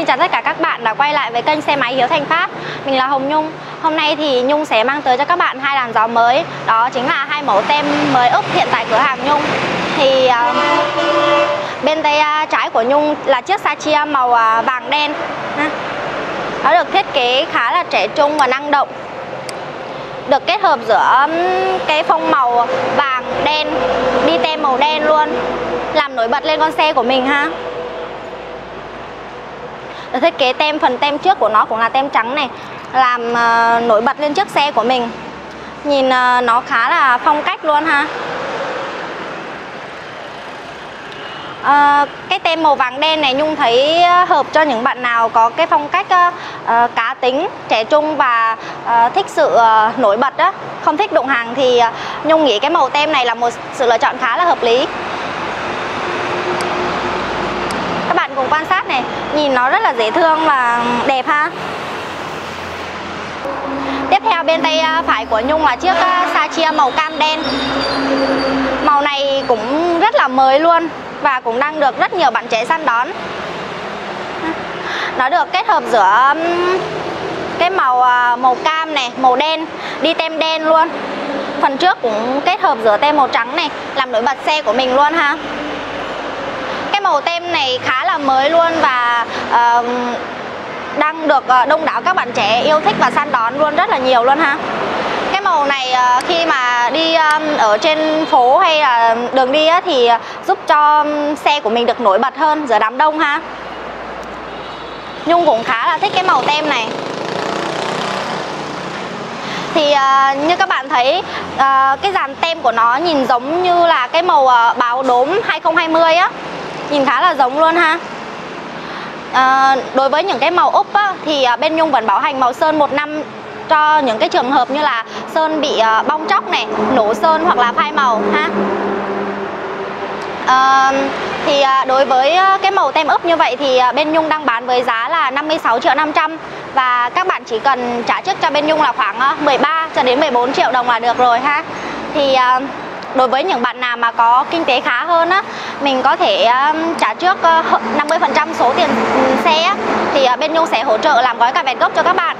Xin chào tất cả các bạn đã quay lại với kênh xe máy Hiếu Thành Phát. Mình là Hồng Nhung. Hôm nay thì Nhung sẽ mang tới cho các bạn hai làn gió mới. Đó chính là hai mẫu tem mới úp hiện tại cửa hàng Nhung. Thì bên tay trái của Nhung là chiếc Satria màu vàng đen. Nó được thiết kế khá là trẻ trung và năng động, được kết hợp giữa cái phông màu vàng đen, đi tem màu đen luôn, làm nổi bật lên con xe của mình ha. Thiết kế tem, phần tem trước của nó cũng là tem trắng này, làm nổi bật lên chiếc xe của mình. Nhìn nó khá là phong cách luôn ha. Cái tem màu vàng đen này Nhung thấy hợp cho những bạn nào có cái phong cách cá tính, trẻ trung và thích sự nổi bật đó. Không thích đụng hàng thì Nhung nghĩ cái màu tem này là một sự lựa chọn khá là hợp lý. Các bạn cùng quan sát này, nhìn nó rất là dễ thương và đẹp ha. Tiếp theo bên tay phải của Nhung là chiếc Satria màu cam đen. Màu này cũng rất là mới luôn và cũng đang được rất nhiều bạn trẻ săn đón. Nó được kết hợp giữa cái màu cam này, màu đen, đi tem đen luôn. Phần trước cũng kết hợp giữa tem màu trắng này, làm nổi bật xe của mình luôn ha. Cái màu tem này khá là mới luôn và đang được đông đảo các bạn trẻ yêu thích và săn đón luôn, rất là nhiều luôn ha. Cái màu này khi mà đi ở trên phố hay là đường đi thì giúp cho xe của mình được nổi bật hơn giữa đám đông ha. Nhung cũng khá là thích cái màu tem này. Thì như các bạn thấy, cái dàn tem của nó nhìn giống như là cái màu báo đốm 2020 á. Nhìn khá là giống luôn ha. Đối với những cái màu úp á, thì bên Nhung vẫn bảo hành màu sơn 1 năm cho những cái trường hợp như là sơn bị bong tróc này, nổ sơn hoặc là phai màu ha. Thì đối với cái màu tem úp như vậy thì bên Nhung đang bán với giá là 56.500.000 và các bạn chỉ cần trả trước cho bên Nhung là khoảng 13 cho đến 14 triệu đồng là được rồi ha. Thì đối với những bạn nào mà có kinh tế khá hơn á, mình có thể trả trước 50% số tiền xe á, thì bên Nhung sẽ hỗ trợ làm gói cả vẹt gốc cho các bạn,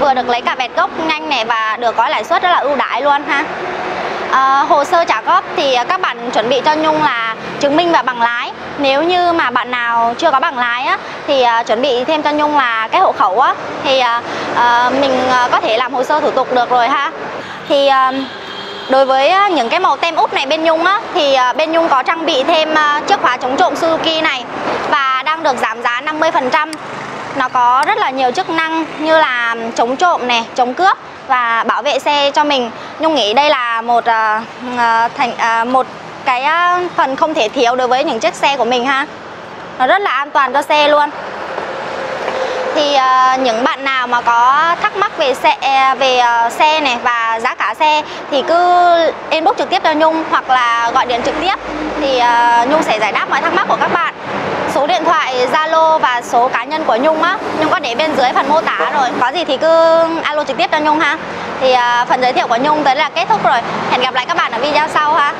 vừa được lấy cả vẹt gốc nhanh này và được gói lãi suất rất là ưu đãi luôn ha. Hồ sơ trả góp thì các bạn chuẩn bị cho Nhung là chứng minh và bằng lái. Nếu như mà bạn nào chưa có bằng lái á, thì chuẩn bị thêm cho Nhung là cái hộ khẩu á, thì mình có thể làm hồ sơ thủ tục được rồi ha. Thì đối với những cái màu tem úp này bên Nhung á, thì bên Nhung có trang bị thêm chiếc khóa chống trộm Suzuki này và đang được giảm giá 50%. Nó có rất là nhiều chức năng như là chống trộm này, chống cướp và bảo vệ xe cho mình. Nhung nghĩ đây là một cái phần không thể thiếu đối với những chiếc xe của mình ha. Nó rất là an toàn cho xe luôn. Thì những bạn nào mà có thắc mắc về xe này và giá cả xe thì cứ inbox trực tiếp cho Nhung hoặc là gọi điện trực tiếp, thì Nhung sẽ giải đáp mọi thắc mắc của các bạn. Số điện thoại, Zalo và số cá nhân của Nhung á, Nhung có để bên dưới phần mô tả rồi. Có gì thì cứ alo trực tiếp cho Nhung ha. Thì phần giới thiệu của Nhung tới là kết thúc rồi. Hẹn gặp lại các bạn ở video sau ha.